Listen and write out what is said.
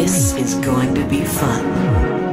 This is going to be fun.